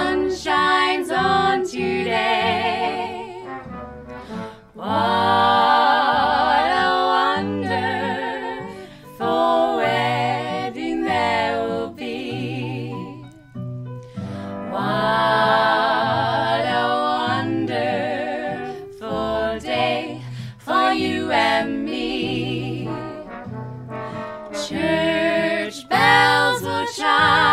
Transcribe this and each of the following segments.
sun shines on today. What a wonderful wedding there will be. What a wonderful day for you and me. Church bells will chime.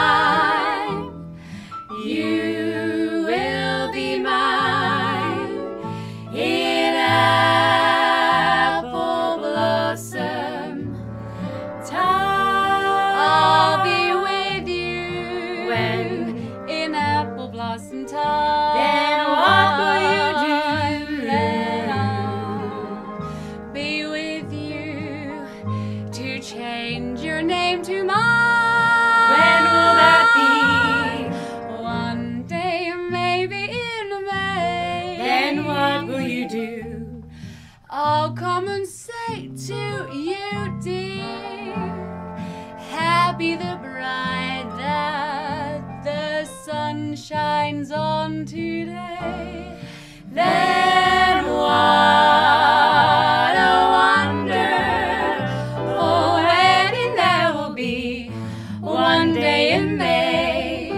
Be the bride that the sun shines on today. Then what a wonderful wedding there will be one day in May.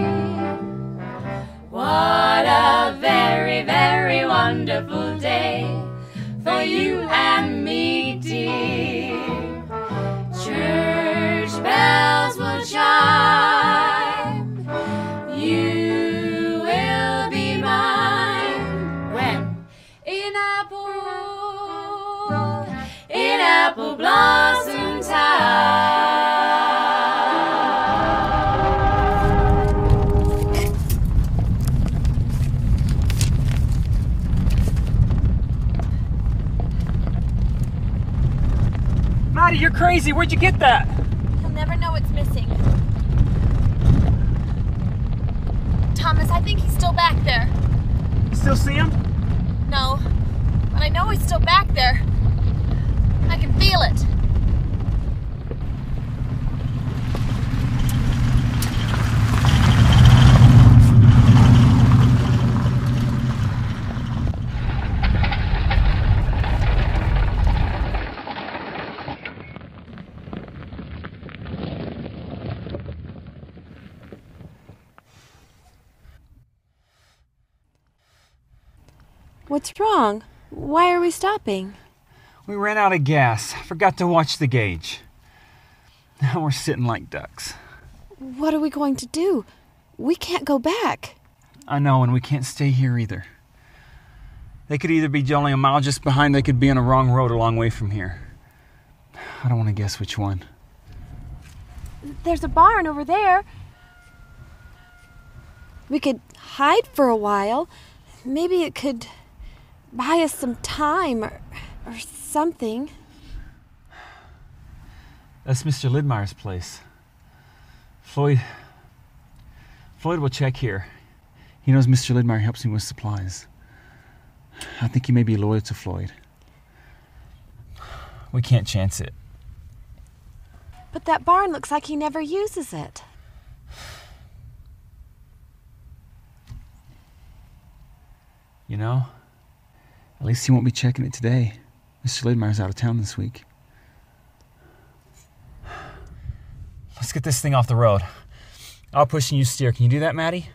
What a very, very wonderful day for you and me, dear. Church bells will chime. You will be mine. When? In apple blossom time. Maddie, you're crazy. Where'd you get that? Never know what's missing. Thomas, I think he's still back there. You still see him? No, but I know he's still back there. I can feel it. What's wrong? Why are we stopping? We ran out of gas. Forgot to watch the gauge. Now we're sitting like ducks. What are we going to do? We can't go back. I know, and we can't stay here either. They could either be only a mile just behind, they could be on a wrong road a long way from here. I don't want to guess which one. There's a barn over there. We could hide for a while. Maybe it could buy us some time or something. That's Mr. Lidmire's place. Floyd will check here. He knows Mr. Lidmire helps him with supplies. I think he may be loyal to Floyd. We can't chance it. But that barn looks like he never uses it. You know? At least he won't be checking it today. Mr. Lidmire's out of town this week. Let's get this thing off the road. I'll push and you steer. Can you do that, Maddie?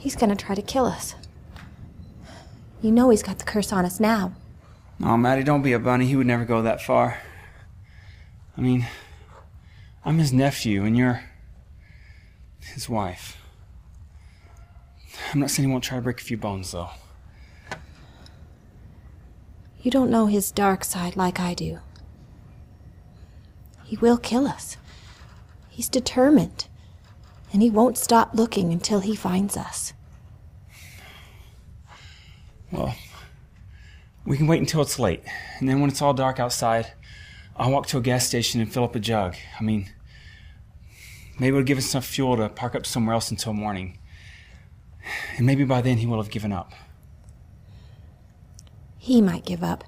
He's gonna try to kill us. You know he's got the curse on us now. No, Maddie, don't be a bunny. He would never go that far. I mean, I'm his nephew, and you're his wife. I'm not saying he won't try to break a few bones, though. You don't know his dark side like I do. He will kill us. He's determined, and he won't stop looking until he finds us. Well, we can wait until it's late, and then when it's all dark outside, I'll walk to a gas station and fill up a jug. I mean, maybe it'll give us enough fuel to park up somewhere else until morning. And maybe by then he will have given up. He might give up,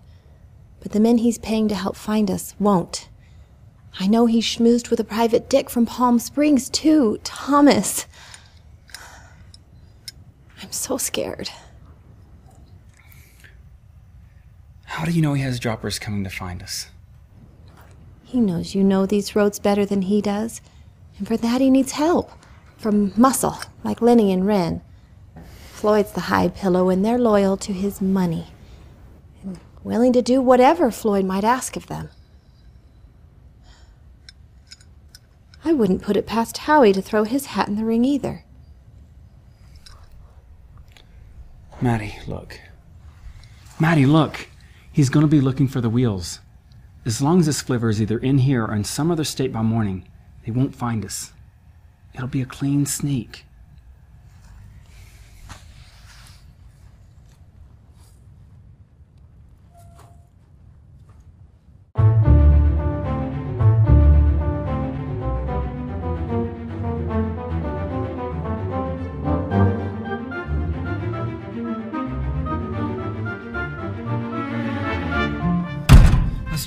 but the men he's paying to help find us won't. I know he schmoozed with a private dick from Palm Springs, too, Thomas. I'm so scared. How do you know he has droppers coming to find us? He knows you know these roads better than he does, and for that he needs help. From muscle, like Lenny and Wren. Floyd's the high pillow, and they're loyal to his money, and willing to do whatever Floyd might ask of them. I wouldn't put it past Howie to throw his hat in the ring either. Maddie, look. Maddie, look! He's going to be looking for the wheels. As long as this flivver is either in here or in some other state by morning, they won't find us. It'll be a clean sneak. Let's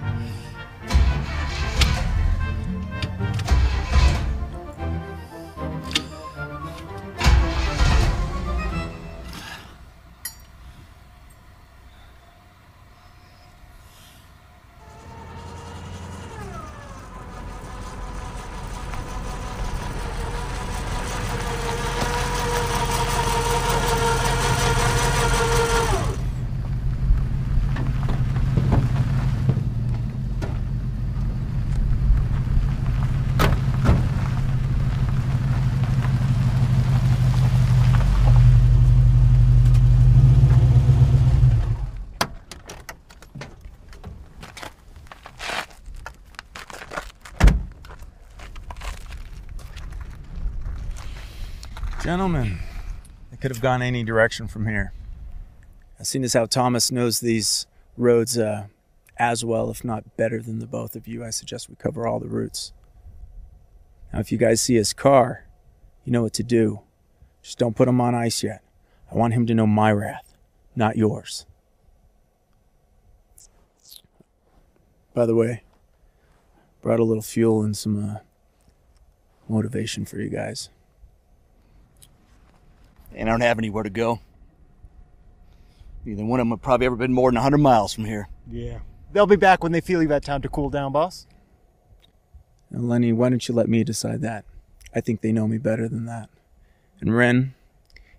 Gentlemen, it could have gone any direction from here. I've seen as how Thomas knows these roads as well, if not better than the both of you. I suggest we cover all the routes. Now, if you guys see his car, you know what to do. Just don't put him on ice yet. I want him to know my wrath, not yours. By the way, brought a little fuel and some motivation for you guys. And I don't have anywhere to go. Either one of them have probably ever been more than 100 miles from here. Yeah. They'll be back when they feel you've had time to cool down, boss. Now, Lenny, why don't you let me decide that? I think they know me better than that. And Wren,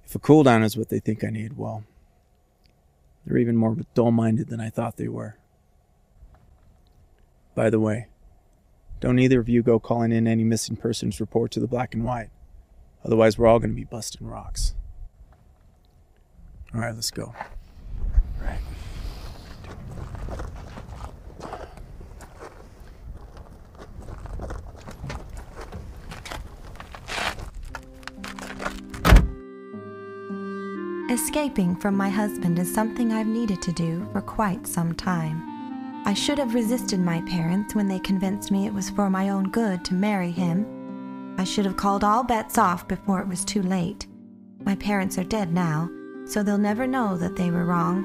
if a cool down is what they think I need, well, they're even more dull-minded than I thought they were. By the way, don't either of you go calling in any missing persons report to the black and white. Otherwise, we're all going to be busting rocks. All right, let's go. All right. Escaping from my husband is something I've needed to do for quite some time. I should have resisted my parents when they convinced me it was for my own good to marry him. I should have called all bets off before it was too late. My parents are dead now, so they'll never know that they were wrong.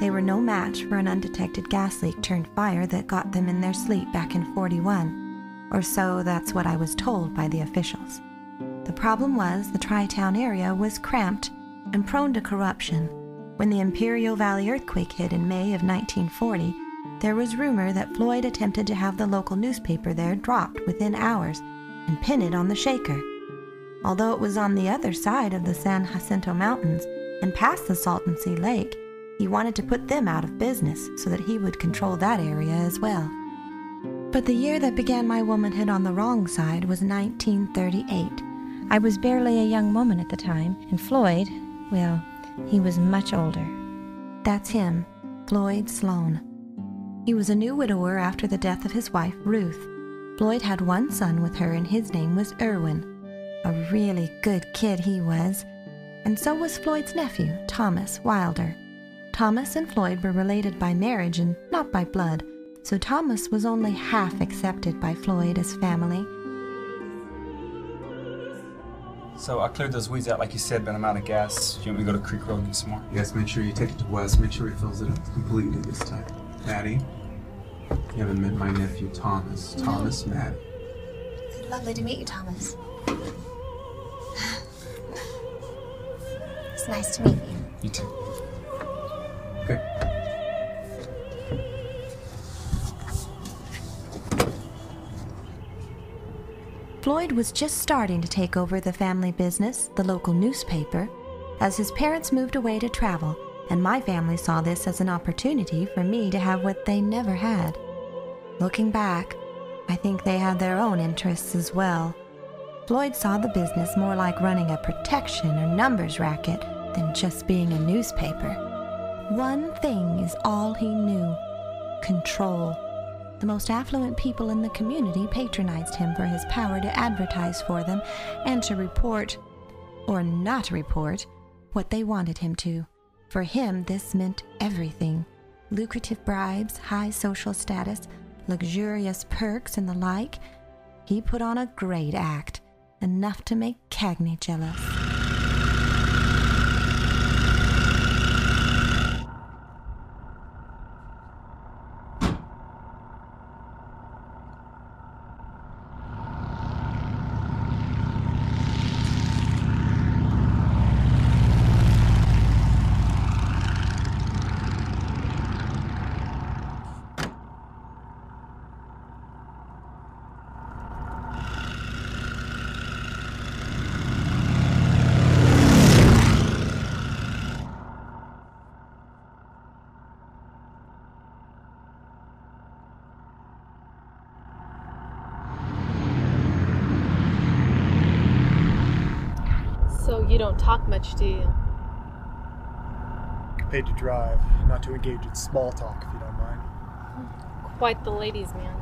They were no match for an undetected gas leak turned fire that got them in their sleep back in '41, or so that's what I was told by the officials. The problem was the Tri-Town area was cramped and prone to corruption. When the Imperial Valley earthquake hit in May of 1940, there was rumor that Floyd attempted to have the local newspaper there dropped within hours and pin it on the shaker. although it was on the other side of the San Jacinto Mountains and past the Salton Sea Lake. He wanted to put them out of business so that he would control that area as well. But the year that began my womanhood on the wrong side was 1938. I was barely a young woman at the time, and Floyd, well, he was much older. That's him, Floyd Sloane. He was a new widower after the death of his wife, Ruth. Floyd had one son with her, and his name was Irwin. A really good kid he was. And so was Floyd's nephew, Thomas Wilder. Thomas and Floyd were related by marriage and not by blood, so Thomas was only half accepted by Floyd as family. So I cleared those weeds out, like you said, but I'm out of gas. Do you want me to go to Creek Road and get some more? Yes, make sure you take it to West. Make sure he fills it up completely this time. Maddie, you haven't met my nephew, Thomas. No. Thomas, Maddie. Lovely to meet you, Thomas. It's nice to meet you. You too. Okay. Floyd was just starting to take over the family business, the local newspaper, as his parents moved away to travel, and my family saw this as an opportunity for me to have what they never had. Looking back, I think they had their own interests as well. Floyd saw the business more like running a protection or numbers racket than just being a newspaper. One thing is all he knew: control. The most affluent people in the community patronized him for his power to advertise for them and to report, or not report, what they wanted him to. For him, this meant everything. Lucrative bribes, high social status, luxurious perks, and the like. He put on a great act, enough to make Cagney jealous. You don't talk much, do you? You're paid to drive, not to engage in small talk, if you don't mind. Quite the ladies' man.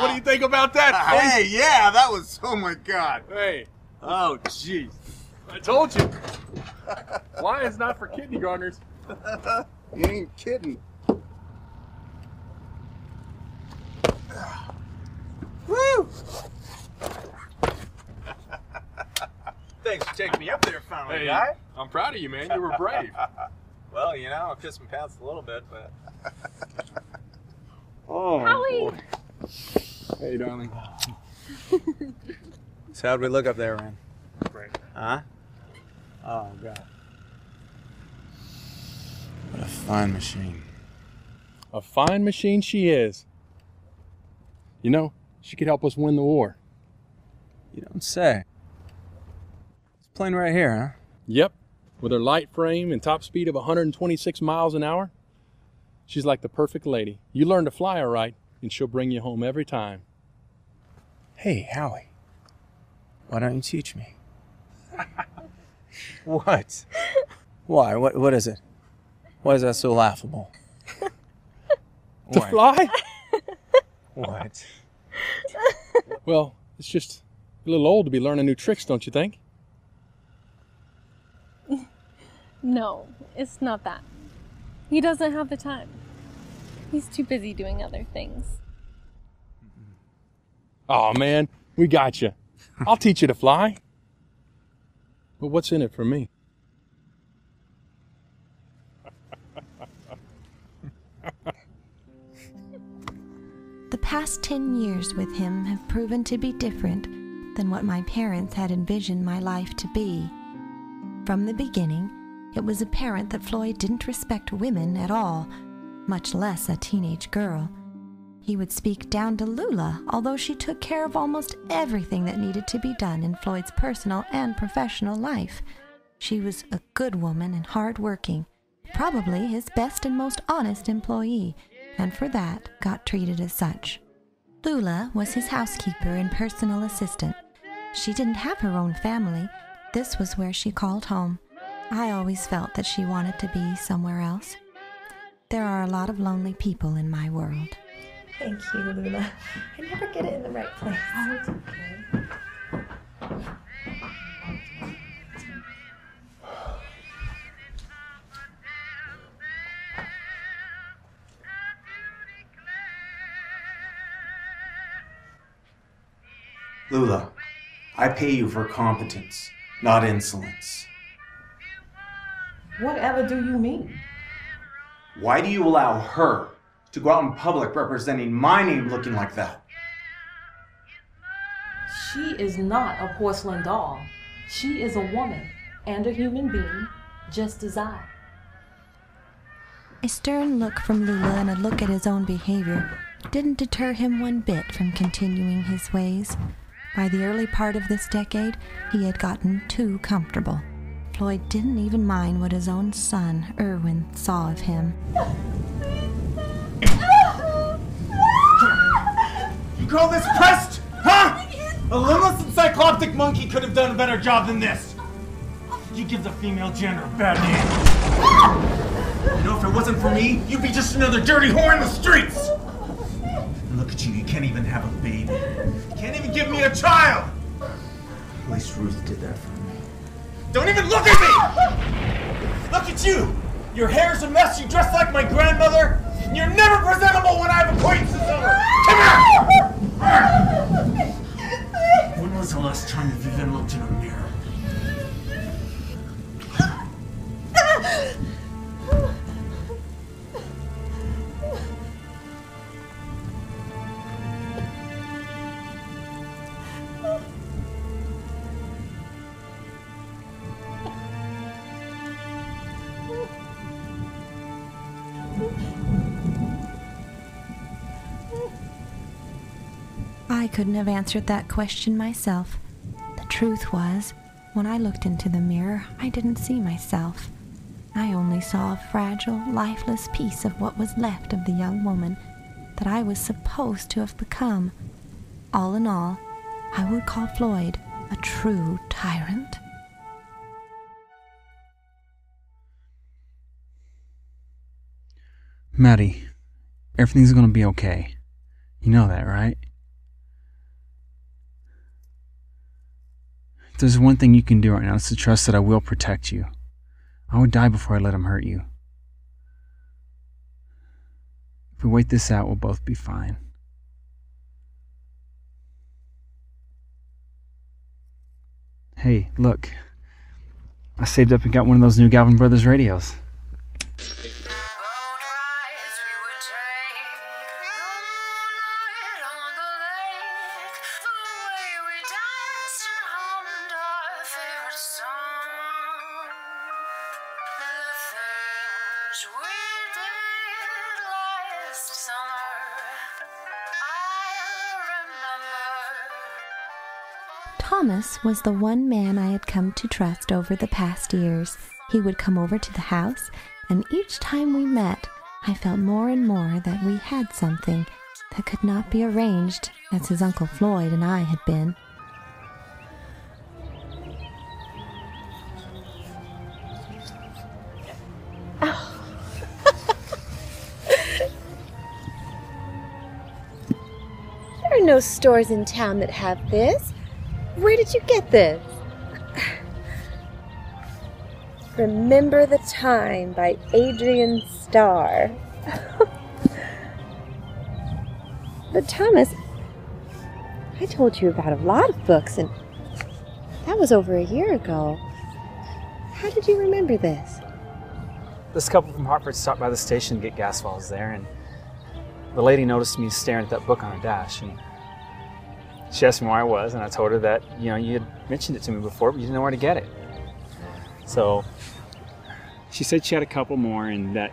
What do you think about that? Hey, yeah, that was, oh my God. Hey. Oh, jeez. I told you. Why is not for kindergartners? You ain't kidding. Woo! Thanks for taking me up there finally, hey, guy. I'm proud of you, man. You were brave. Well, you know, I kissed my pants a little bit, but... Oh, Howie! Boy. Hey, darling. So how'd we look up there, Wren? Great. Huh? Oh, God. What a fine machine. A fine machine she is. You know, she could help us win the war. You don't say. It's a plane right here, huh? Yep. With her light frame and top speed of 126 miles an hour. She's like the perfect lady. You learn to fly her right, and she'll bring you home every time. Hey, Howie, why don't you teach me? What? Why? What is it? Why is that so laughable? To fly? What? Well, it's just a little old to be learning new tricks, don't you think? No, it's not that. He doesn't have the time. He's too busy doing other things. Oh man, we got you. I'll teach you to fly. But what's in it for me? past 10 years with him have proven to be different than what my parents had envisioned my life to be. From the beginning, it was apparent that Floyd didn't respect women at all, much less a teenage girl. He would speak down to Lula, although she took care of almost everything that needed to be done in Floyd's personal and professional life. She was a good woman and hard-working, probably his best and most honest employee, and for that got treated as such. Lula was his housekeeper and personal assistant. She didn't have her own family. This was where she called home. I always felt that she wanted to be somewhere else. There are a lot of lonely people in my world. Thank you, Lula. I never get it in the right place. Oh, it's okay. Lula, I pay you for competence, not insolence. Whatever do you mean? Why do you allow her to go out in public representing my name looking like that? She is not a porcelain doll. She is a woman and a human being, just as I. A stern look from Lula and a look at his own behavior didn't deter him one bit from continuing his ways. By the early part of this decade, he had gotten too comfortable. Floyd didn't even mind what his own son, Irwin, saw of him. You call this pest? Huh? A limbless and cycloptic monkey could have done a better job than this. You give the female gender a bad name. You know, if it wasn't for me, you'd be just another dirty whore in the streets. And look at you, you can't even have a baby. You can't even give me a child. At least Ruth did that for me. Don't even look at me! Look at you! Your hair's a mess, you dress like my grandmother, and you're never presentable when I have acquaintances over! Come here! When was the last time you've even looked in a mirror? I couldn't have answered that question myself. The truth was, when I looked into the mirror, I didn't see myself. I only saw a fragile, lifeless piece of what was left of the young woman that I was supposed to have become. All in all, I would call Floyd a true tyrant. Maddie, everything's gonna be okay. You know that, right? If there's one thing you can do right now, it's to trust that I will protect you. I would die before I let him hurt you. If we wait this out, we'll both be fine. Hey, look. I saved up and got one of those new Galvin Brothers radios. Thomas was the one man I had come to trust over the past years. He would come over to the house, and each time we met, I felt more and more that we had something that could not be arranged as his Uncle Floyd and I had been. There are no stores in town that have this. Where did you get this? Remember the Time by Adrian Starr. But Thomas, I told you about a lot of books, and that was over a year ago. How did you remember this? This couple from Hartford stopped by the station to get gas while I was there, and the lady noticed me staring at that book on her dash, and she asked me where I was, and I told her that, you know, you had mentioned it to me before, but you didn't know where to get it. So she said she had a couple more and that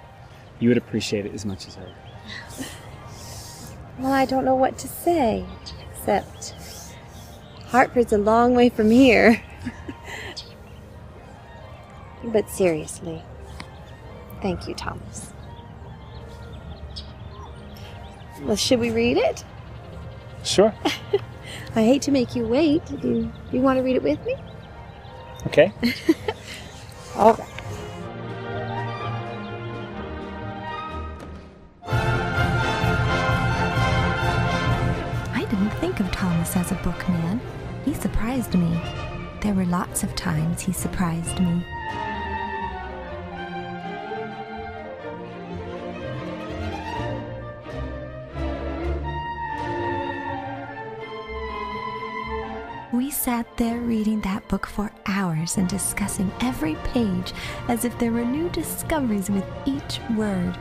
you would appreciate it as much as her. Well, I don't know what to say, except Hartford's a long way from here. But seriously, thank you, Thomas. Well, should we read it? Sure. I hate to make you wait. Do you want to read it with me? Okay. All right. I didn't think of Thomas as a bookman. He surprised me. There were lots of times he surprised me. We sat there reading that book for hours and discussing every page as if there were new discoveries with each word.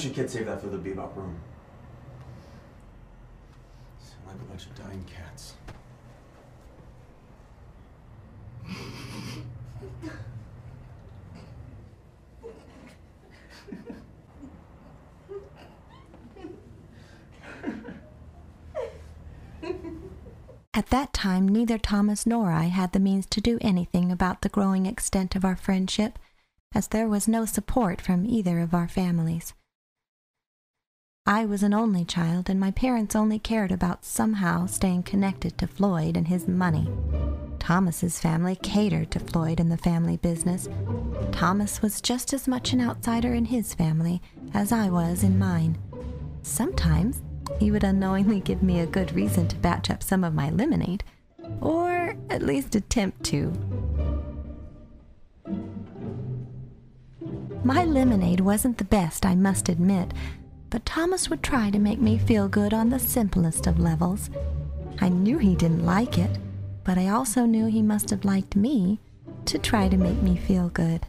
You can't save that for the bebop room. Sound like a bunch of dying cats. At that time, neither Thomas nor I had the means to do anything about the growing extent of our friendship, as there was no support from either of our families. I was an only child, and my parents only cared about somehow staying connected to Floyd and his money. Thomas's family catered to Floyd and the family business. Thomas was just as much an outsider in his family as I was in mine. Sometimes he would unknowingly give me a good reason to batch up some of my lemonade, or at least attempt to. My lemonade wasn't the best, I must admit, but Thomas would try to make me feel good on the simplest of levels. I knew he didn't like it, but I also knew he must have liked me to try to make me feel good.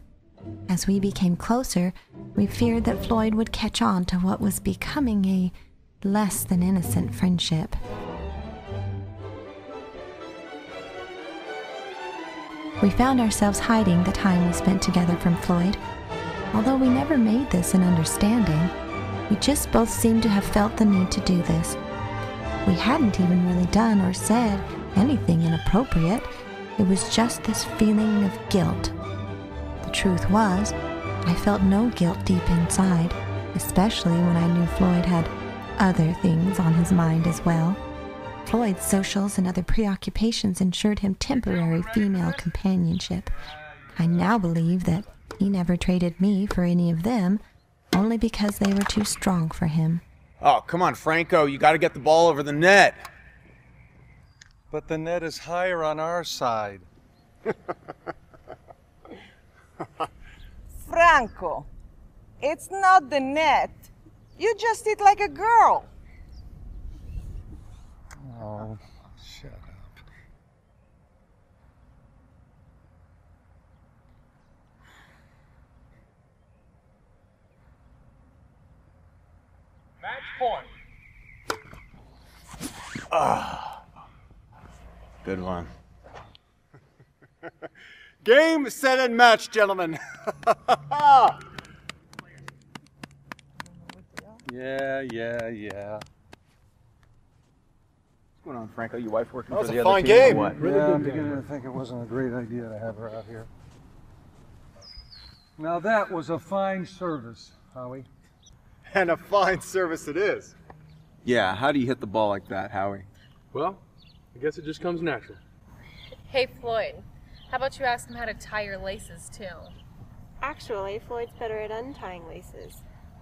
As we became closer, we feared that Floyd would catch on to what was becoming a less than innocent friendship. We found ourselves hiding the time we spent together from Floyd. Although we never made this an understanding, we just both seemed to have felt the need to do this. We hadn't even really done or said anything inappropriate. It was just this feeling of guilt. The truth was, I felt no guilt deep inside, especially when I knew Floyd had other things on his mind as well. Floyd's socials and other preoccupations ensured him temporary female companionship. I now believe that he never traded me for any of them, only because they were too strong for him. Oh, come on, Franco. You got to get the ball over the net. But the net is higher on our side. Franco, it's not the net. You just eat like a girl. Oh, shut up. Match point. Good one. Game, set, and match, gentlemen. Yeah. What's going on, Franco? Your wife working for the other team? That was a fine game. Or what? Really good. I'm beginning to think it wasn't a great idea to have her out here. Now that was a fine service, Howie. And a fine service it is. Yeah, how do you hit the ball like that, Howie? Well, I guess it just comes natural. Hey, Floyd, how about you ask him how to tie your laces, too? Actually, Floyd's better at untying laces.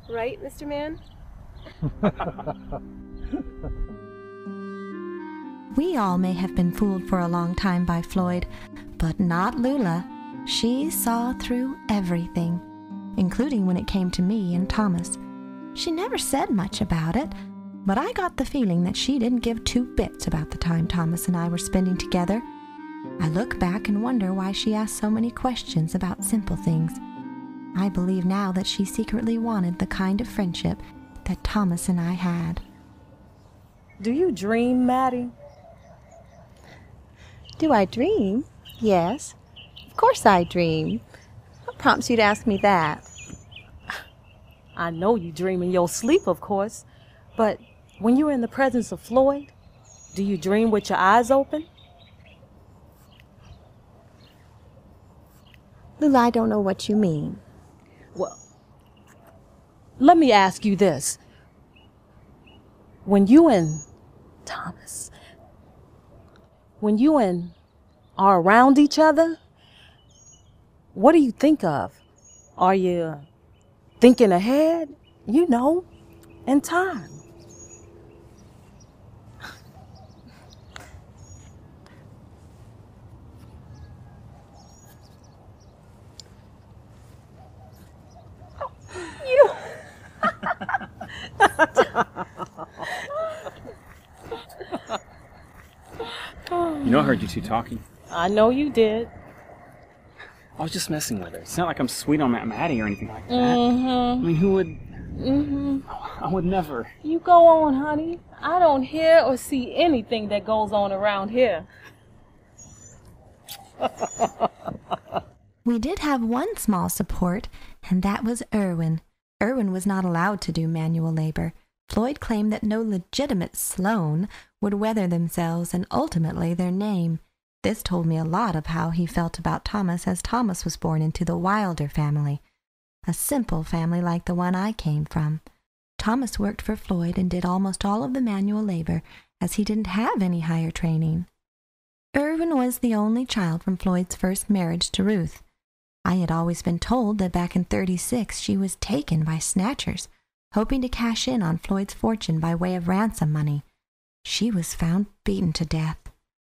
Right, Mr. Man? We all may have been fooled for a long time by Floyd, but not Lula. She saw through everything, including when it came to me and Thomas. She never said much about it, but I got the feeling that she didn't give two bits about the time Thomas and I were spending together. I look back and wonder why she asked so many questions about simple things. I believe now that she secretly wanted the kind of friendship that Thomas and I had. Do you dream, Maddie? Do I dream? Yes. Of course I dream. What prompts you to ask me that? I know you dream in your sleep, of course, but when you're in the presence of Floyd, do you dream with your eyes open? Lula, I don't know what you mean. Well, let me ask you this. When you and Thomas, when you and are around each other, what do you think of? Are you thinking ahead? You know, in time. You know, I heard you two talking. I know you did. I was just messing with her. It's not like I'm sweet on Maddie or anything like that. I mean, who would... I would never. You go on, honey. I don't hear or see anything that goes on around here. We did have one small support, and that was Irwin. Irwin was not allowed to do manual labor. Floyd claimed that no legitimate Sloane would weather themselves and ultimately their name. This told me a lot of how he felt about Thomas, as Thomas was born into the Wilder family, a simple family like the one I came from. Thomas worked for Floyd and did almost all of the manual labor, as he didn't have any higher training. Irwin was the only child from Floyd's first marriage to Ruth. I had always been told that back in '36 she was taken by snatchers, hoping to cash in on Floyd's fortune by way of ransom money. She was found beaten to death,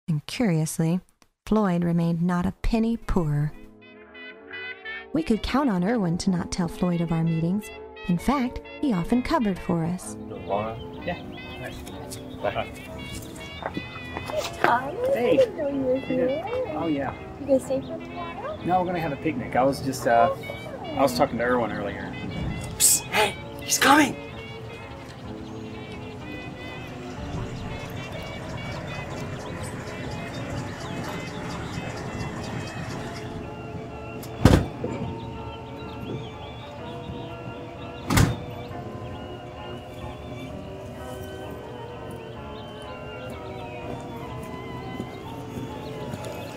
and curiously, Floyd remained not a penny poorer. We could count on Irwin to not tell Floyd of our meetings. In fact, he often covered for us. Yeah. Hey. Oh yeah. You gonna stay for tomorrow? No, we're gonna have a picnic. I was just, I was talking to Irwin earlier. Psst, hey, he's coming!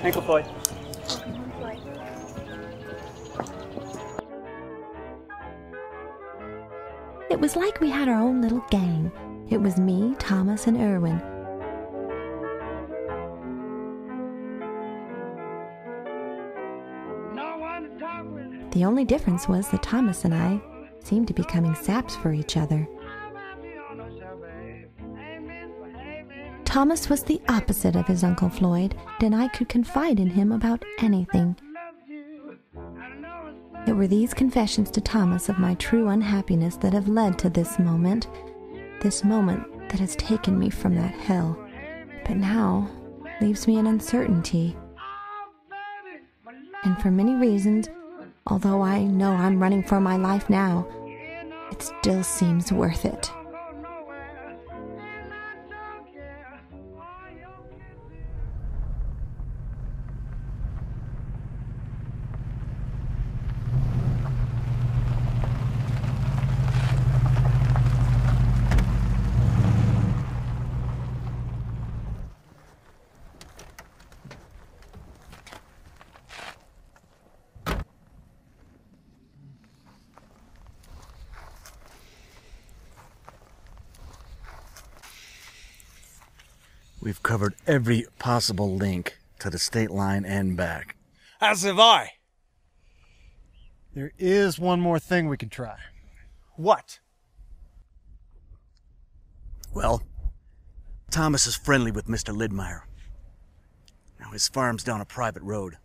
Ankle Floyd. It was like we had our own little gang. It was me, Thomas, and Irwin. The only difference was that Thomas and I seemed to be becoming saps for each other. Thomas was the opposite of his Uncle Floyd, and I could confide in him about anything. It were these confessions to Thomas of my true unhappiness that have led to this moment that has taken me from that hell, but now leaves me in uncertainty. And for many reasons, although I know I'm running for my life now, it still seems worth it. We've covered every possible link to the state line and back. As have I. There is one more thing we can try. What? Well, Thomas is friendly with Mr. Lidmire. Now, his farm's down a private road.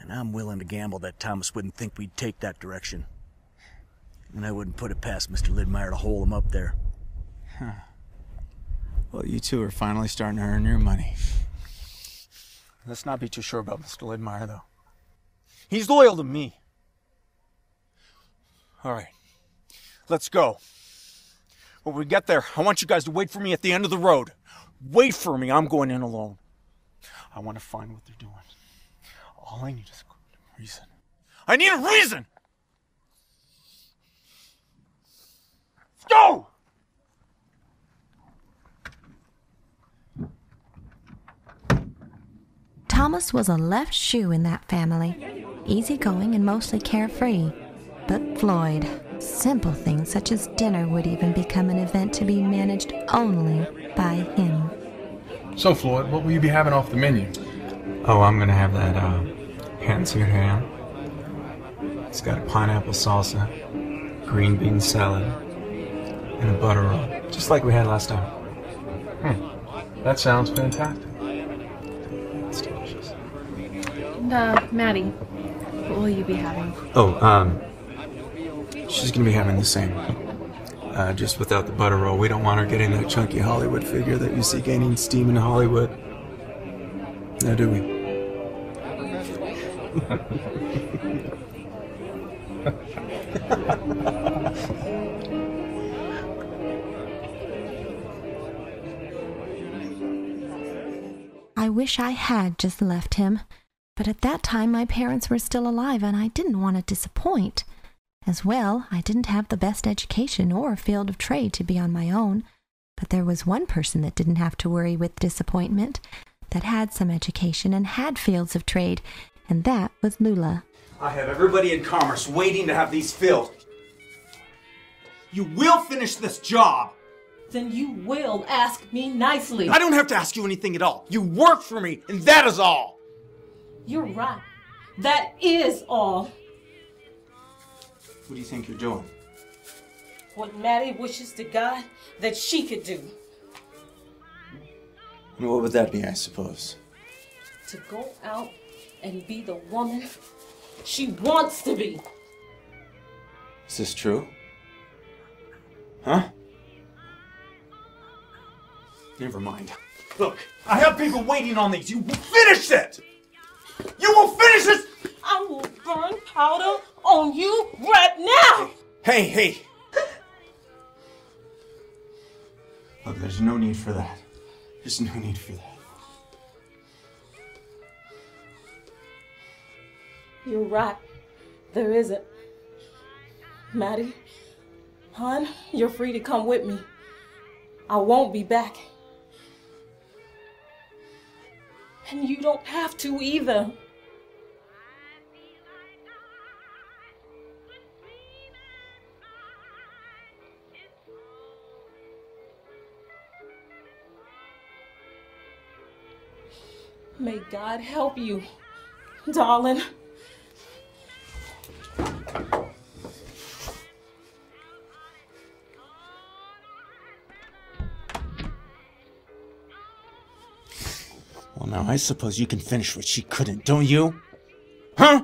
And I'm willing to gamble that Thomas wouldn't think we'd take that direction. And I wouldn't put it past Mr. Lidmire to hole him up there. Huh. Well, you two are finally starting to earn your money. Let's not be too sure about Mr. Lidmire, though. He's loyal to me. All right, let's go. When we get there, I want you guys to wait for me at the end of the road. Wait for me. I'm going in alone. I want to find what they're doing. All I need is a reason. I need a reason! Let's go! Thomas was a left shoe in that family, easygoing and mostly carefree. But Floyd, simple things such as dinner would even become an event to be managed only by him. So Floyd, what will you be having off the menu? Oh, I'm gonna have that Hansinger ham. It's got a pineapple salsa, green bean salad, and a butter roll, just like we had last time. Hmm, that sounds fantastic. Maddie, what will you be having? Oh, she's gonna be having the same. Just without the butter roll. We don't want her getting that chunky Hollywood figure that you see gaining steam in Hollywood. Now, do we? I wish I had just left him. But at that time, my parents were still alive, and I didn't want to disappoint. As well, I didn't have the best education or field of trade to be on my own. But there was one person that didn't have to worry with disappointment, that had some education and had fields of trade, and that was Lula. I have everybody in commerce waiting to have these filled. You will finish this job! Then you will ask me nicely. I don't have to ask you anything at all. You work for me, and that is all! You're right. That is all. What do you think you're doing? What Maddie wishes to God that she could do. And what would that be, I suppose? To go out and be the woman she wants to be. Is this true? Huh? Never mind. Look, I have people waiting on these. You will finish it! You will finish this! I will burn powder on you right now! Hey, hey! Look, there's no need for that. There's no need for that. You're right. There isn't. Maddie, hon, you're free to come with me. I won't be back. And you don't have to either. May God help you, darling. Well, now, I suppose you can finish what she couldn't, don't you? Huh?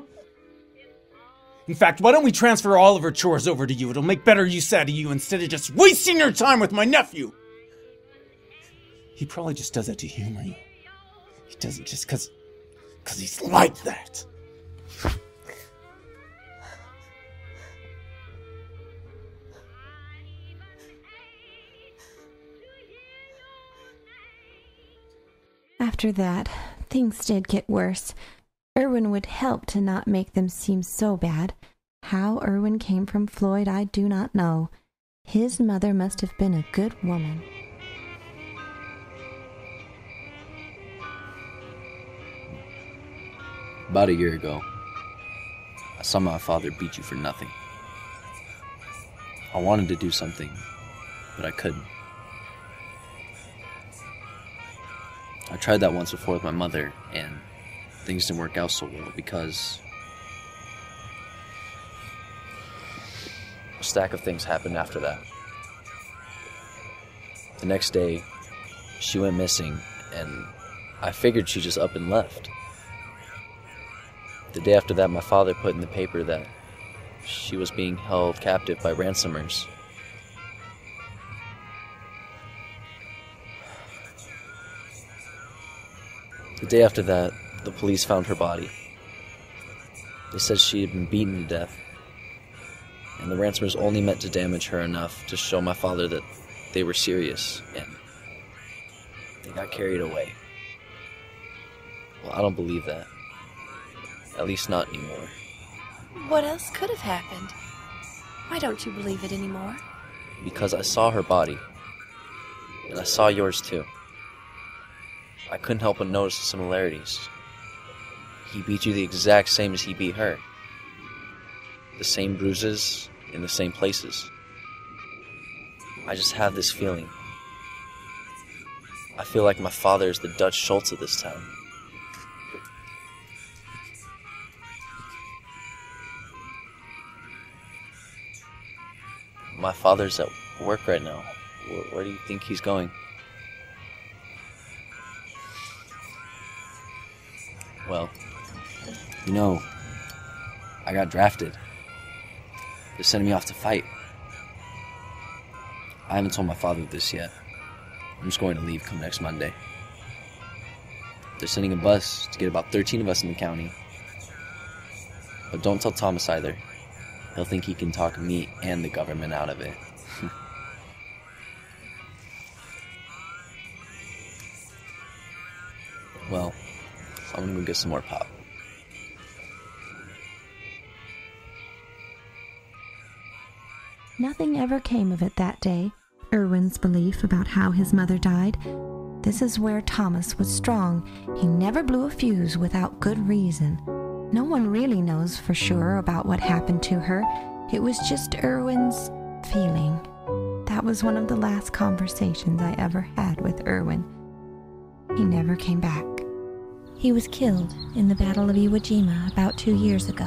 In fact, why don't we transfer all of her chores over to you? It'll make better use out of you instead of just wasting your time with my nephew! He probably just does that to humor you. He does it just because he's like that. After that, things did get worse. Irwin would help to not make them seem so bad. How Irwin came from Floyd, I do not know. His mother must have been a good woman. About a year ago, I saw my father beat you for nothing. I wanted to do something, but I couldn't. I tried that once before with my mother, and things didn't work out so well because a stack of things happened after that. The next day, she went missing, and I figured she just up and left. The day after that, my father put in the paper that she was being held captive by ransomers. The day after that, the police found her body. They said she had been beaten to death, and the ransomers only meant to damage her enough to show my father that they were serious, and they got carried away. Well, I don't believe that. At least not anymore. What else could have happened? Why don't you believe it anymore? Because I saw her body, and I saw yours too. I couldn't help but notice the similarities. He beat you the exact same as he beat her. The same bruises in the same places. I just have this feeling. I feel like my father is the Dutch Schultz of this town. My father's at work right now. Where do you think he's going? Well, you know, I got drafted. They're sending me off to fight. I haven't told my father this yet. I'm just going to leave come next Monday. They're sending a bus to get about 13 of us in the county. But don't tell Thomas either. He'll think he can talk me and the government out of it. Well, I'm gonna go get some more pop. Nothing ever came of it that day. Irwin's belief about how his mother died. This is where Thomas was strong. He never blew a fuse without good reason. No one really knows for sure about what happened to her. It was just Irwin's feeling. That was one of the last conversations I ever had with Irwin. He never came back. He was killed in the Battle of Iwo Jima about 2 years ago.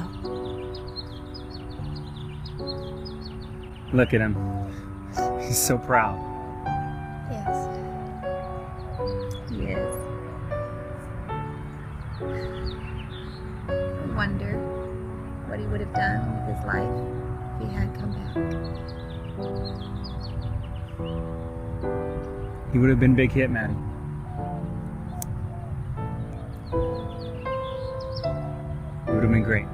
Look at him. He's so proud. Yes. He is. I wonder what he would have done with his life if he had come back. He would have been big hit, Maddie. It would have been great.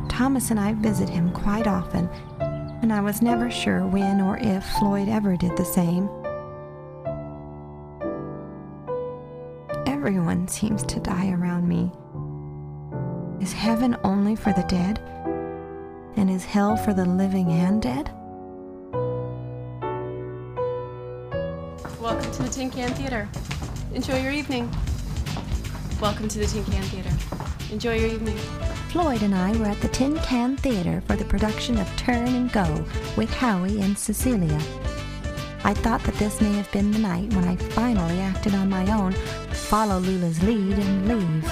Yes. Thomas and I visit him quite often, and I was never sure when or if Floyd ever did the same. Everyone seems to die around me. Is heaven only for the dead? And is hell for the living and dead? Welcome to the Tin Can Theater. Enjoy your evening. Welcome to the Tin Can Theater. Enjoy your evening. Floyd and I were at the Tin Can Theater for the production of Turn and Go with Howie and Cecilia. I thought that this may have been the night when I finally acted on my own, follow Lula's lead, and leave.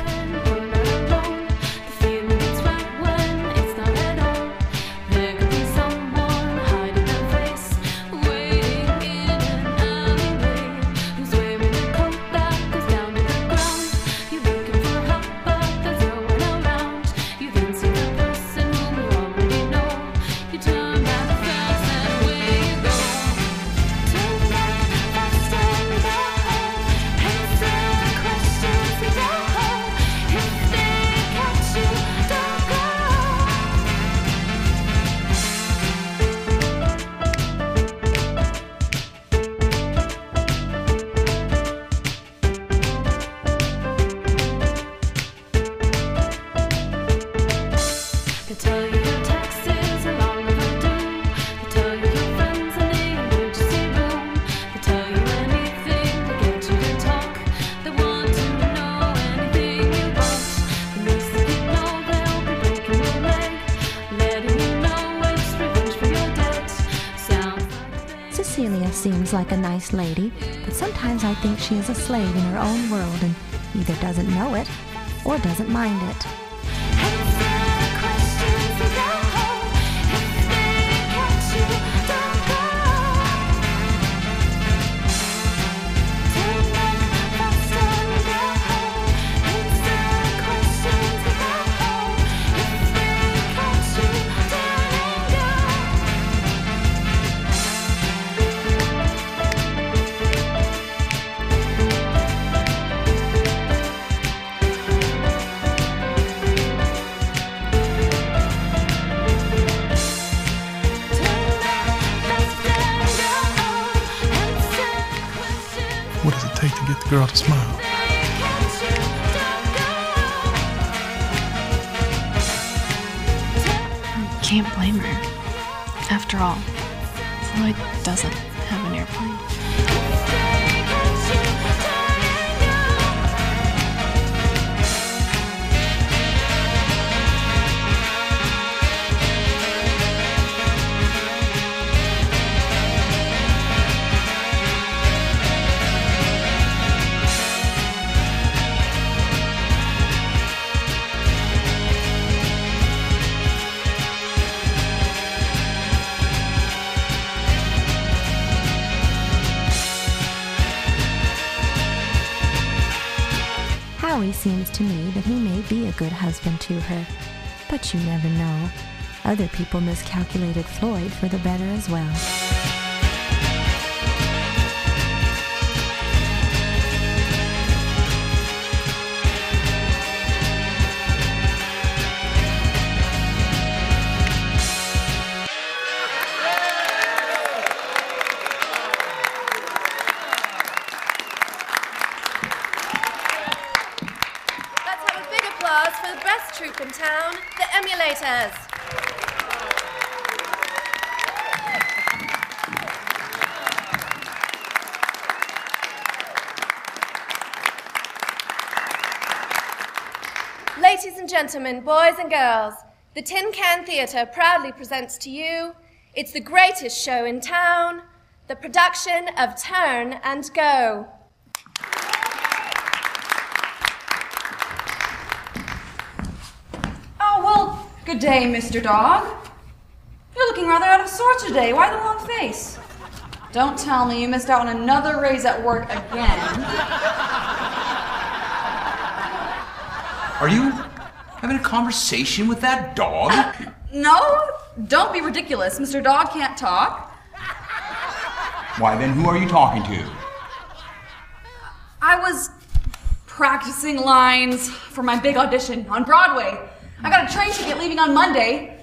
Cecilia seems like a nice lady, but sometimes I think she is a slave in her own world and either doesn't know it or doesn't mind it. Girl to smile. I can't blame her. After all, Floyd doesn't have an airplane. Howie seems to me that he may be a good husband to her, but you never know. Other people miscalculated Floyd for the better as well. Ladies and gentlemen, boys and girls, the Tin Can Theater proudly presents to you, it's the greatest show in town, the production of Turn and Go. Oh, well, good day, Mr. Dog. You're looking rather out of sorts today. Why the long face? Don't tell me you missed out on another raise at work again. Are you having a conversation with that dog? No, don't be ridiculous. Mr. Dog can't talk. Why then, who are you talking to? I was practicing lines for my big audition on Broadway. I got a train ticket leaving on Monday.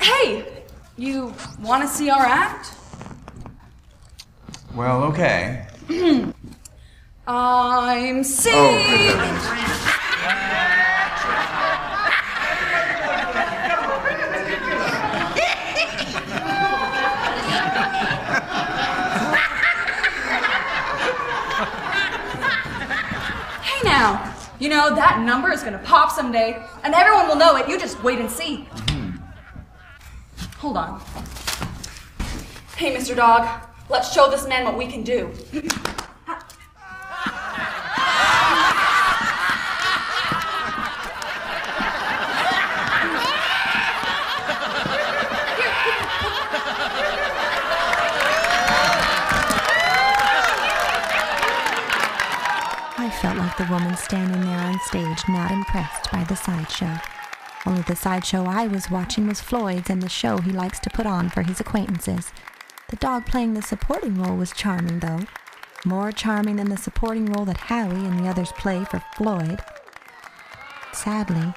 Hey, you want to see our act? Well, okay. I'm singing. Hey now, you know that number is gonna pop someday, and everyone will know it. You just wait and see. Hold on. Hey, Mr. Dog, let's show this man what we can do. The woman standing there on stage, not impressed by the sideshow. Only the sideshow I was watching was Floyd's and the show he likes to put on for his acquaintances. The dog playing the supporting role was charming, though. More charming than the supporting role that Howie and the others play for Floyd. Sadly,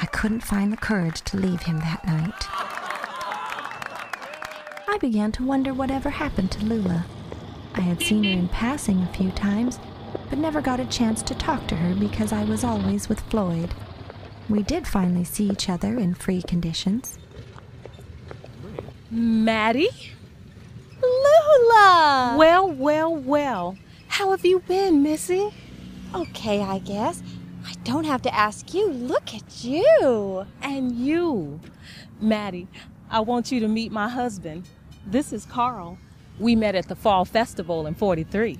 I couldn't find the courage to leave him that night. I began to wonder whatever happened to Lula. I had seen her in passing a few times, but never got a chance to talk to her because I was always with Floyd. We did finally see each other in free conditions. Maddie? Lula! Well, well, well. How have you been, Missy? Okay, I guess. I don't have to ask you. Look at you. And you. Maddie, I want you to meet my husband. This is Carl. We met at the Fall Festival in 43.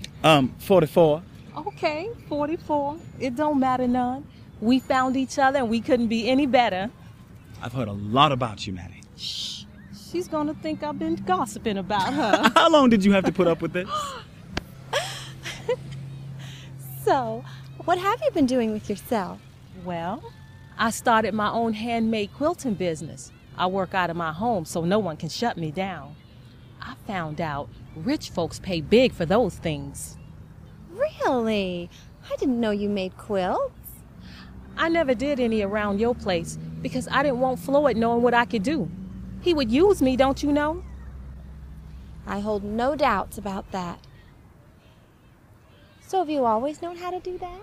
44. Okay, 44. It don't matter none. We found each other and we couldn't be any better. I've heard a lot about you, Maddie. Shh. She's gonna think I've been gossiping about her. How long did you have to put up with this? So, what have you been doing with yourself? Well, I started my own handmade quilting business. I work out of my home so no one can shut me down. I found out rich folks pay big for those things. Really? I didn't know you made quilts. I never did any around your place because I didn't want Floyd knowing what I could do. He would use me, don't you know? I hold no doubts about that. So have you always known how to do that?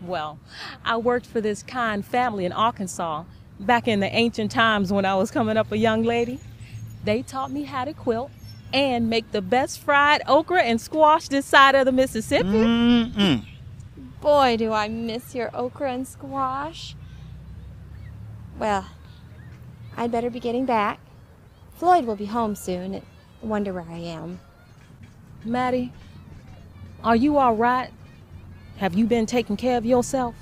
Well, I worked for this kind family in Arkansas back in the ancient times when I was coming up a young lady. They taught me how to quilt and make the best fried okra and squash this side of the Mississippi. Mm-mm. Boy, do I miss your okra and squash. Well, I'd better be getting back. Floyd will be home soon and wonder where I am. Maddie, are you all right? Have you been taking care of yourself?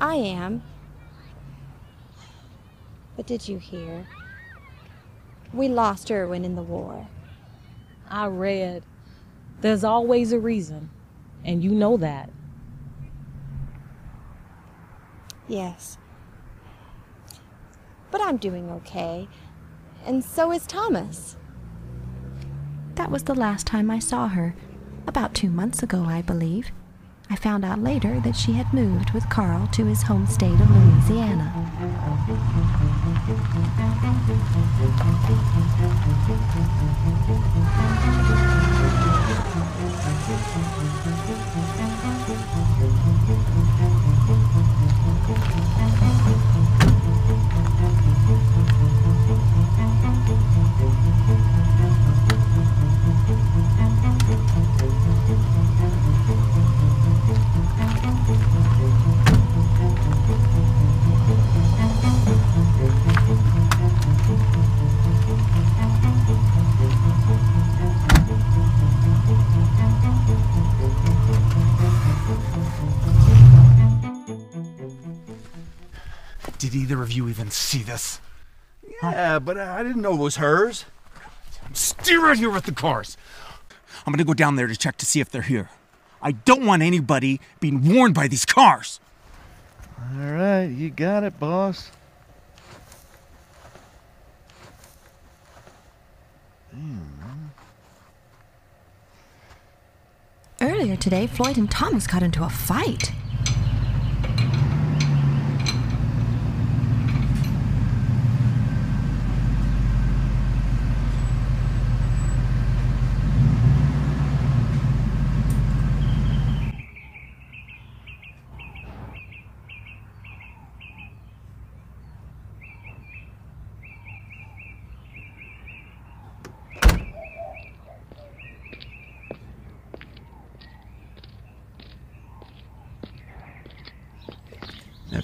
I am. But did you hear? We lost Irwin in the war. I read. There's always a reason, and you know that. Yes. But I'm doing okay, and so is Thomas. That was the last time I saw her, about 2 months ago, I believe. I found out later that she had moved with Carl to his home state of Louisiana. Did either of you even see this? Yeah, but I didn't know it was hers. Steer right here with the cars. I'm gonna go down there to check to see if they're here. I don't want anybody being warned by these cars. All right, you got it, boss. Earlier today, Floyd and Thomas got into a fight.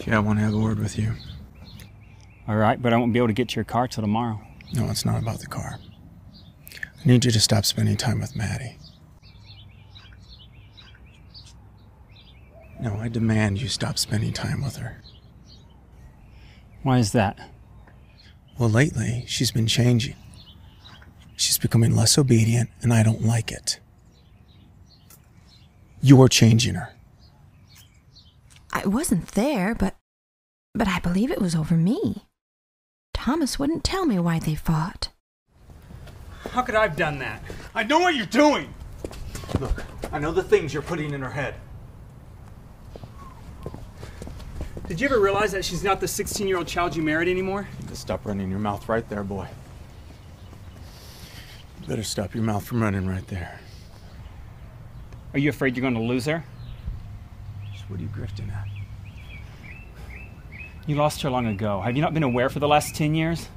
Yeah, I want to have a word with you. All right, but I won't be able to get to your car till tomorrow. No, it's not about the car. I need you to stop spending time with Maddie. No, I demand you stop spending time with her. Why is that? Well, lately, she's been changing. She's becoming less obedient, and I don't like it. You're changing her. I wasn't there, but I believe it was over me. Thomas wouldn't tell me why they fought. How could I have done that? I know what you're doing! Look, I know the things you're putting in her head. Did you ever realize that she's not the 16-year-old child you married anymore? You just stop running your mouth right there, boy. You better stop your mouth from running right there. Are you afraid you're going to lose her? What are you grifting at? You lost her long ago. Have you not been aware for the last 10 years?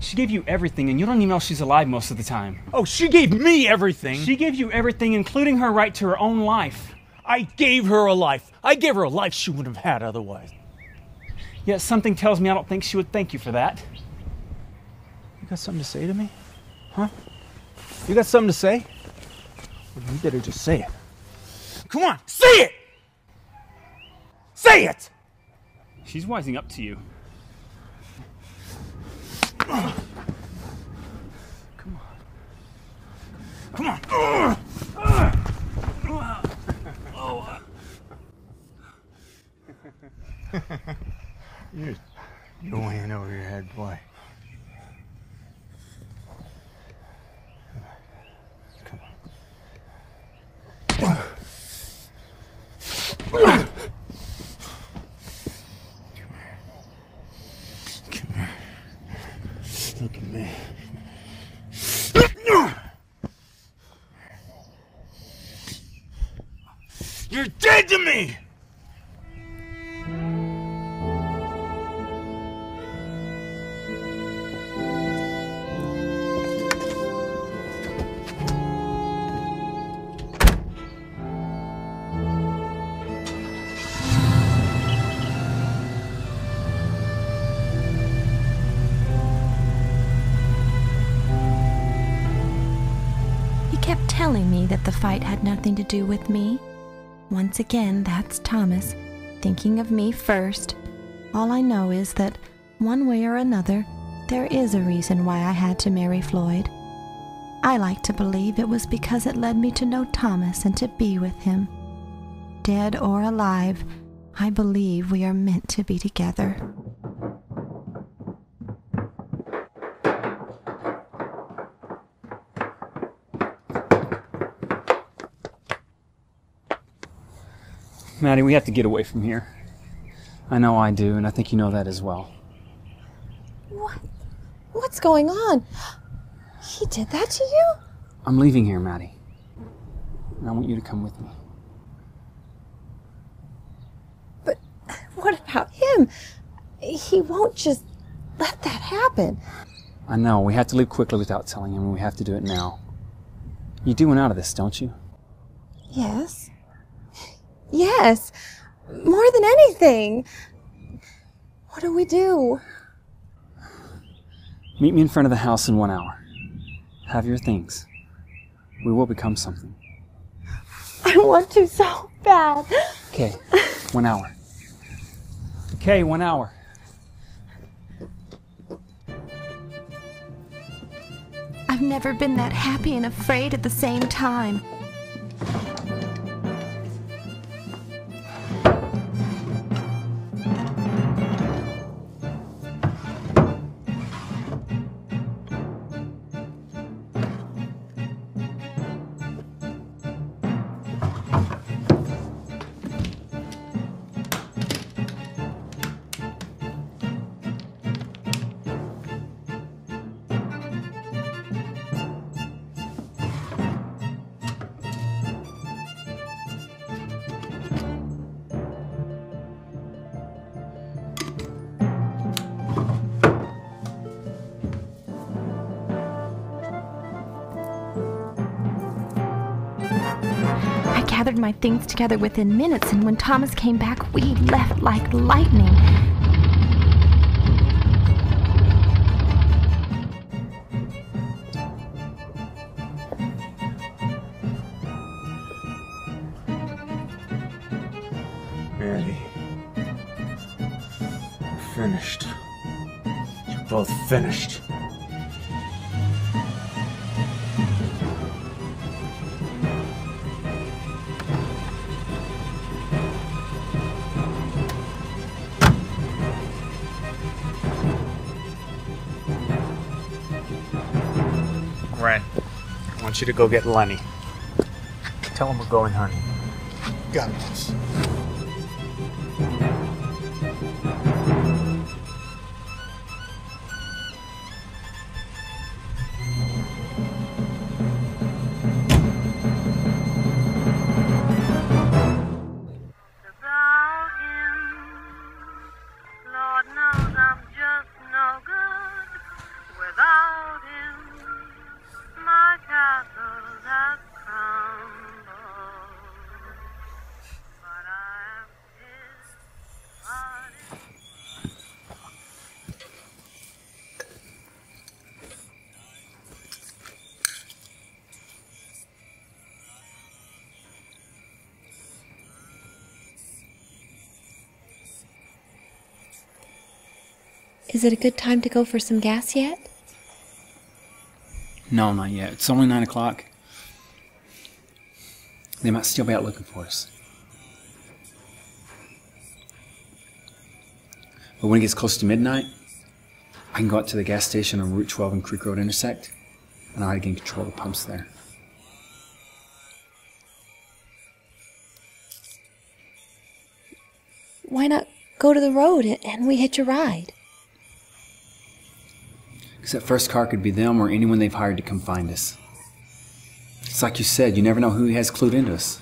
She gave you everything, and you don't even know she's alive most of the time. Oh, she gave me everything! She gave you everything, including her right to her own life. I gave her a life. I gave her a life she wouldn't have had otherwise. Yet something tells me I don't think she would thank you for that. got something to say to me? Huh? You got something to say? Well, you better just say it. Come on, say it! Say it! She's wising up to you. Come on. Come on. Oh. You're way in over your head, boy. You're dead to me! He kept telling me that the fight had nothing to do with me. Once again, that's Thomas, thinking of me first. All I know is that, one way or another, there is a reason why I had to marry Floyd. I like to believe it was because it led me to know Thomas and to be with him. Dead or alive, I believe we are meant to be together. Maddie, we have to get away from here. I know I do, and I think you know that as well. What? What's going on? He did that to you? I'm leaving here, Maddie. And I want you to come with me. But what about him? He won't just let that happen. I know. We have to leave quickly without telling him, and we have to do it now. You do want out of this, don't you? Yes. Yes, more than anything. What do we do? Meet me in front of the house in 1 hour. Have your things. We will become something. I want to so bad. Okay, 1 hour. Okay, 1 hour. I've never been that happy and afraid at the same time. I gathered my things together within minutes, and when Thomas came back, we left like lightning. Maddie, you're finished. You're both finished. I want you to go get Lenny. Tell him we're going hunting. Got it. Is it a good time to go for some gas yet? No, not yet. It's only 9 o'clock. They might still be out looking for us. But when it gets close to midnight, I can go out to the gas station on Route 12 and Creek Road intersect, and I'll gain control of the pumps there. Why not go to the road and we hitch a ride? Because that first car could be them or anyone they've hired to come find us. It's like you said, you never know who has clued into us.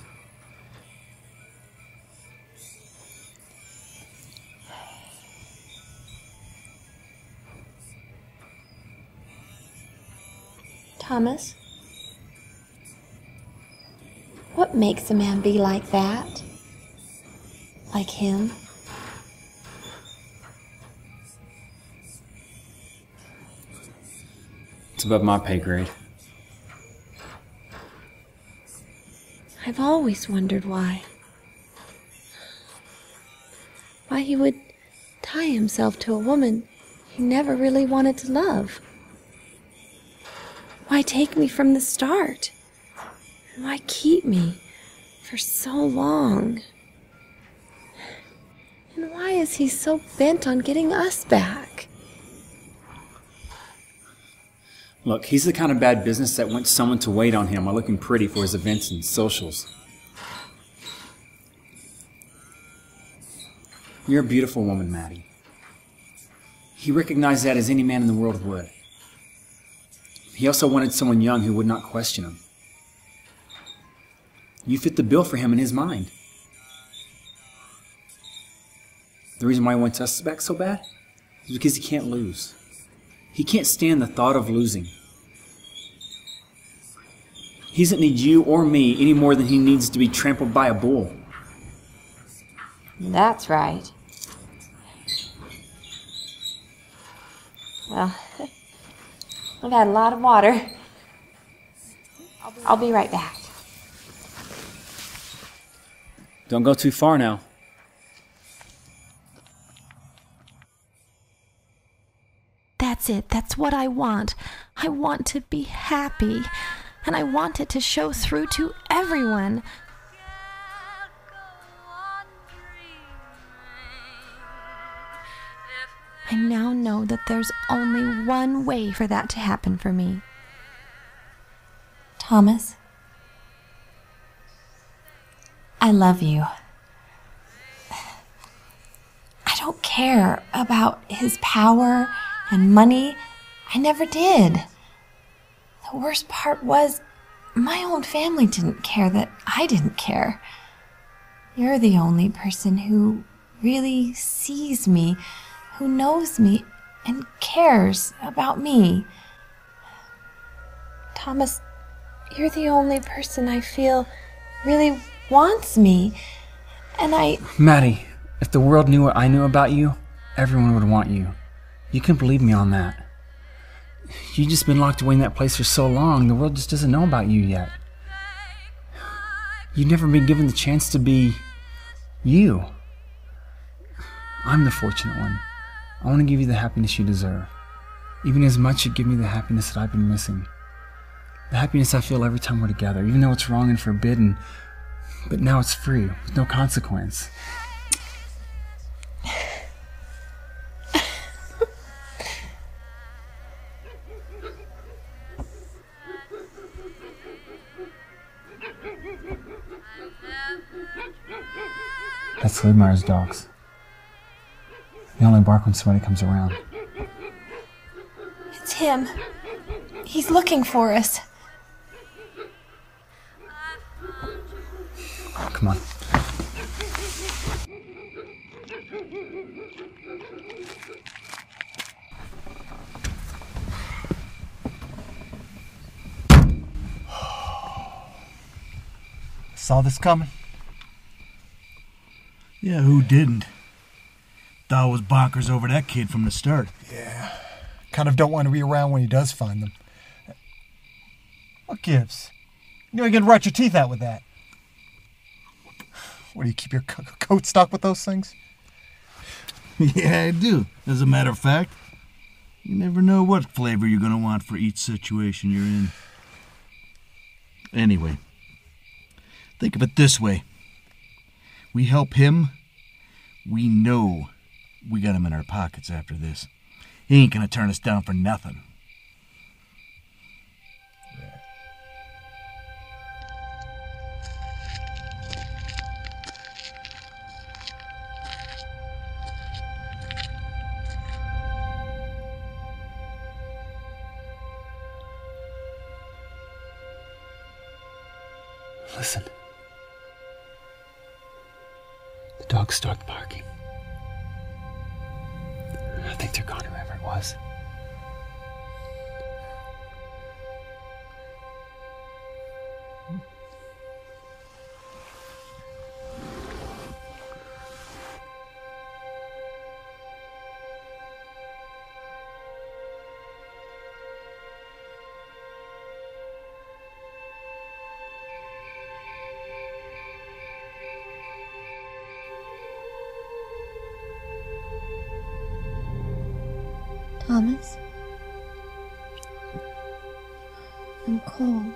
Thomas, what makes a man be like that? Like him? It's above my pay grade. I've always wondered why. Why he would tie himself to a woman he never really wanted to love. Why take me from the start? And why keep me for so long? And why is he so bent on getting us back? Look, he's the kind of bad business that wants someone to wait on him while looking pretty for his events and socials. You're a beautiful woman, Maddie. He recognized that as any man in the world would. He also wanted someone young who would not question him. You fit the bill for him in his mind. The reason why he wants us back so bad is because he can't lose. He can't stand the thought of losing. He doesn't need you or me any more than he needs to be trampled by a bull. That's right. Well, I've had a lot of water. I'll be right back. Don't go too far now. That's it. That's what I want. I want to be happy. And I want it to show through to everyone. I now know that there's only one way for that to happen for me. Thomas, I love you. I don't care about his power and money. I never did. The worst part was my own family didn't care that I didn't care. You're the only person who really sees me, who knows me and cares about me. Thomas, you're the only person I feel really wants me, and I... Maddie, if the world knew what I knew about you, everyone would want you. You can believe me on that. You've just been locked away in that place for so long, the world just doesn't know about you yet. You've never been given the chance to be you. I'm the fortunate one. I want to give you the happiness you deserve. Even as much, you give me the happiness that I've been missing. The happiness I feel every time we're together, even though it's wrong and forbidden. But now it's free, with no consequence. That's Lidmire's dogs. They only bark when somebody comes around. It's him. He's looking for us. Oh, come on. Saw this coming? Yeah, who didn't? Thought it was bonkers over that kid from the start. Yeah. Kind of don't want to be around when he does find them. What gives? You know you can rot your teeth out with that. What, do you keep your coat stocked with those things? Yeah, I do, as a matter of fact. You never know what flavor you're going to want for each situation you're in. Anyway, think of it this way. We help him, we know we got him in our pockets after this. He ain't going to turn us down for nothing. Listen. The dogs start barking. I think they're gone, whoever it was. Thomas? I'm cold.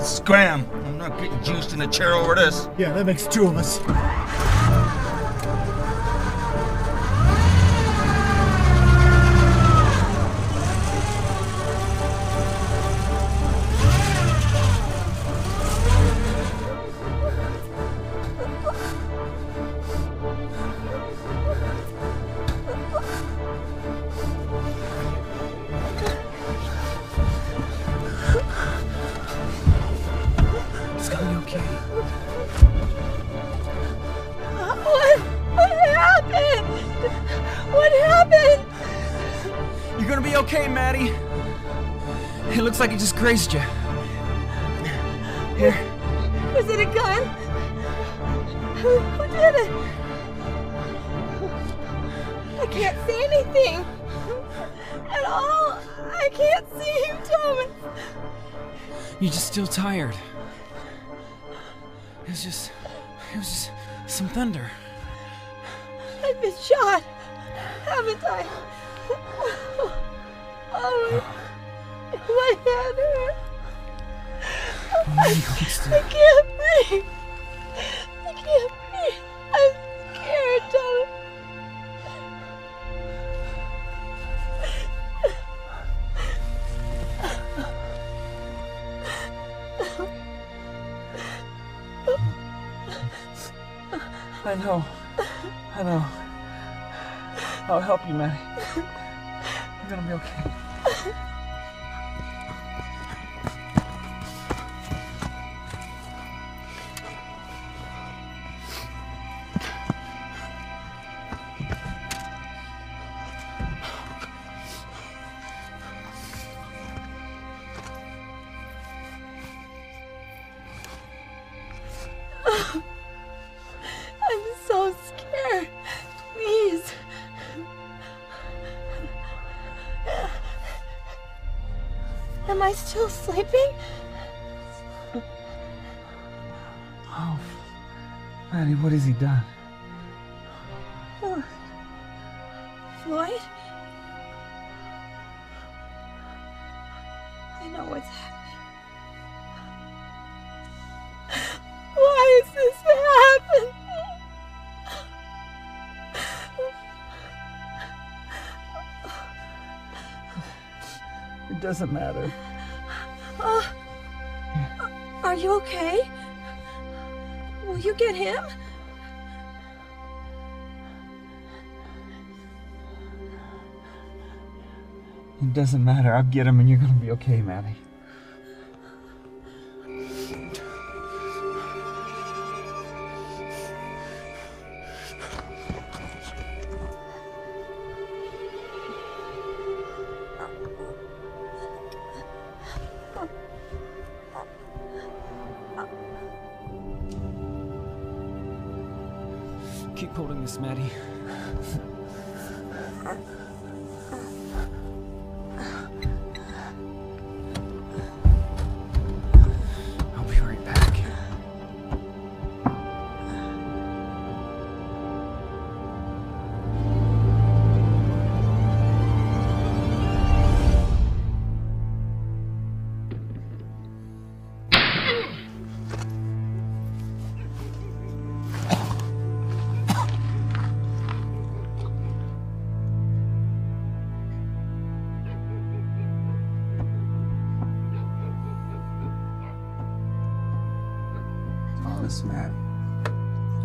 Scram! I'm not getting juiced in a chair over this. Yeah, that makes two of us. Like it just grazed you. Here. Was it a gun? Who did it? I can't see anything at all. I can't see you, Thomas. You're just still tired. It was just some thunder. I've been shot, haven't I? Oh. My head hurts. I can't breathe. I can't breathe. I'm scared, Thomas. I know. I know. I'll help you, Maddie. You're gonna be okay. Am I still sleeping? Oh, Maddie, what has he done? Floyd? I know what's happening. Why has this happened? It doesn't matter. Are you okay? Will you get him? It doesn't matter. I'll get him and you're gonna be okay, Maddie. Keep holding this, Maddie. I'll be right back.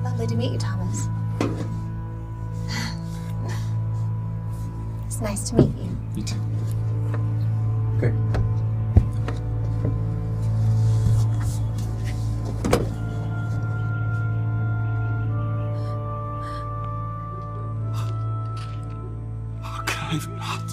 Lovely to meet you, Thomas. It's nice to meet you. You too. Good. How can I not?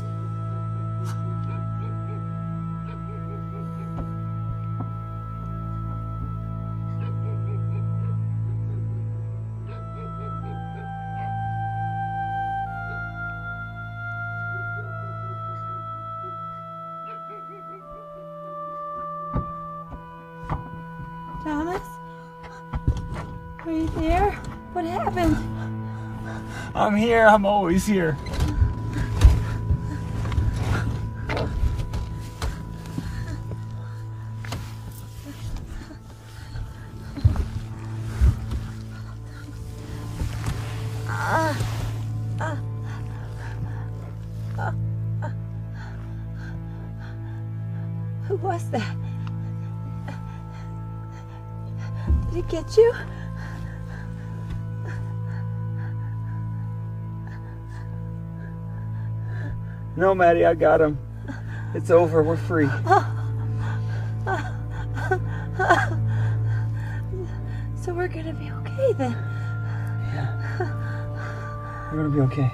Thomas? Are you there? What happened? I'm here. I'm always here. Who was that? Did it get you? No, Maddie, I got him. It's over. We're free. So we're gonna be okay then. Yeah. We're gonna be okay.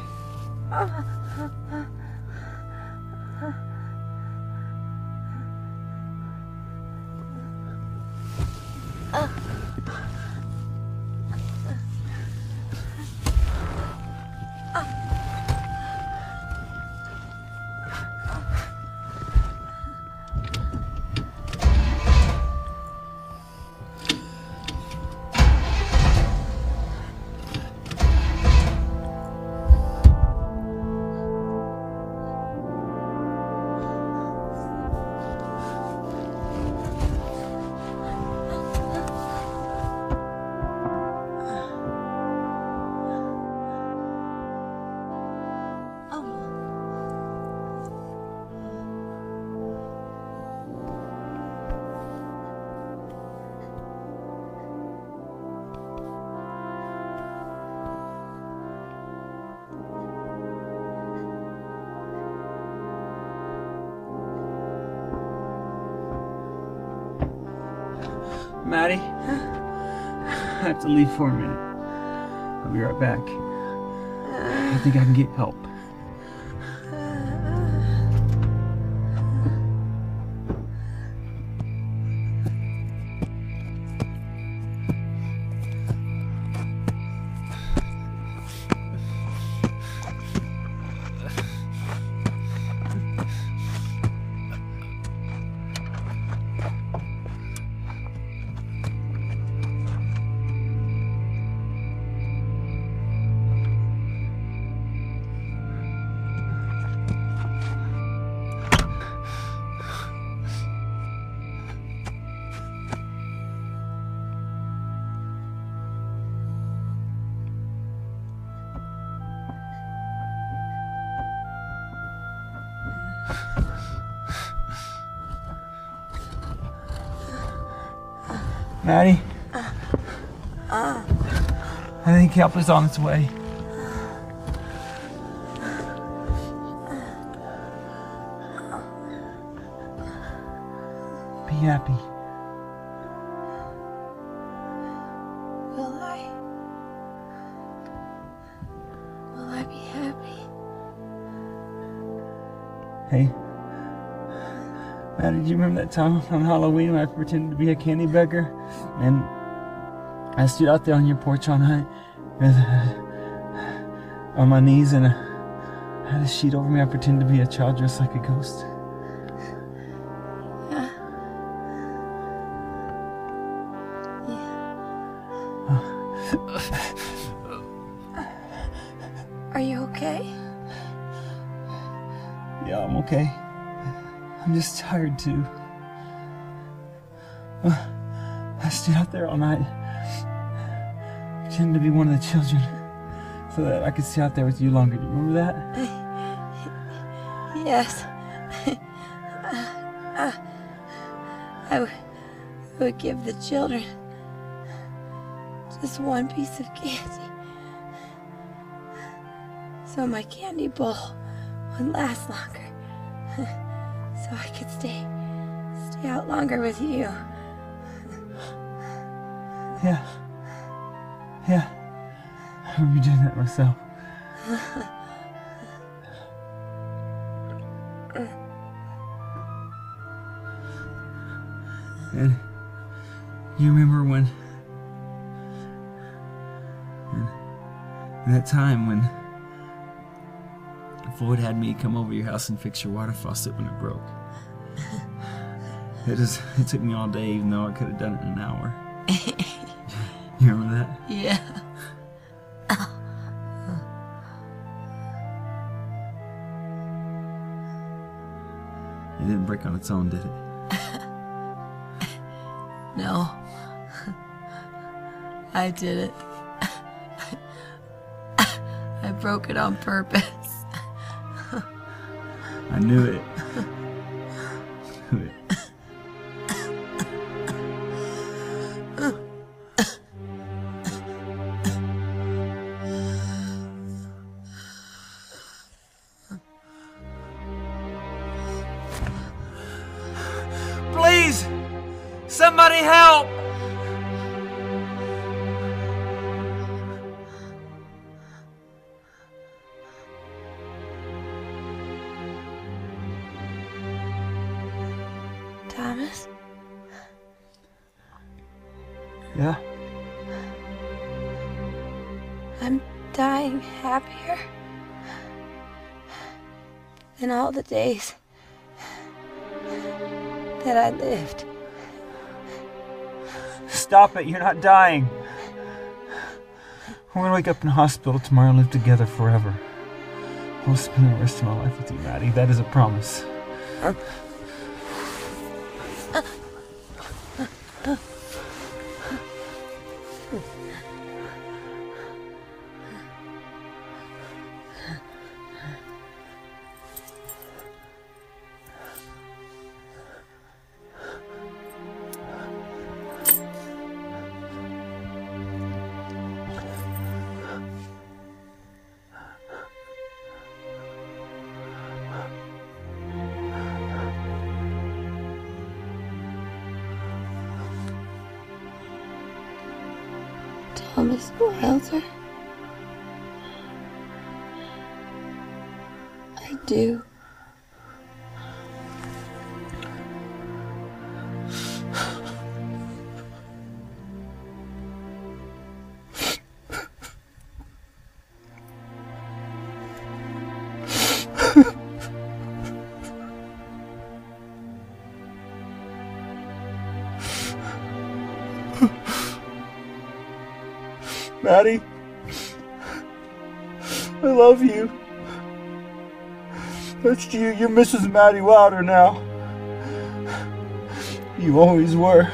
Maddie, I have to leave for a minute. I'll be right back. I think I can get help. Maddie, I think help is on its way. Be happy. Will I be happy? Hey, Maddie, do you remember that time on Halloween when I pretended to be a candy beggar? And I stood out there on your porch all night on my knees, and I had a sheet over me. I pretended to be a child dressed like a ghost. Yeah. Are you okay? Yeah, I'm okay. I'm just tired too. I stood out there all night, pretending to be one of the children, so that I could stay out there with you longer. Do you remember that? Yes. I would give the children just one piece of candy, so my candy bowl would last longer, so I could stay out longer with you. Yeah, I remember doing that myself. And you remember when that time when Floyd had me come over your house and fix your water faucet when it broke? It took me all day, even though I could have done it in an hour. You remember that? Yeah. It didn't break on its own, did it? No. I did it. I broke it on purpose. I knew it. I knew it. Thomas? Yeah? I'm dying happier than all the days that I lived. Stop it, you're not dying. We're gonna wake up in the hospital tomorrow and live together forever. I'll spend the rest of my life with you, Maddie. That is a promise. Miss Wilder? I do. Maddie, I love you. That's you. You're Mrs. Maddie Wilder now. You always were.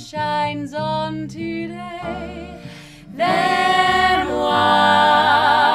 Shines on today, then why?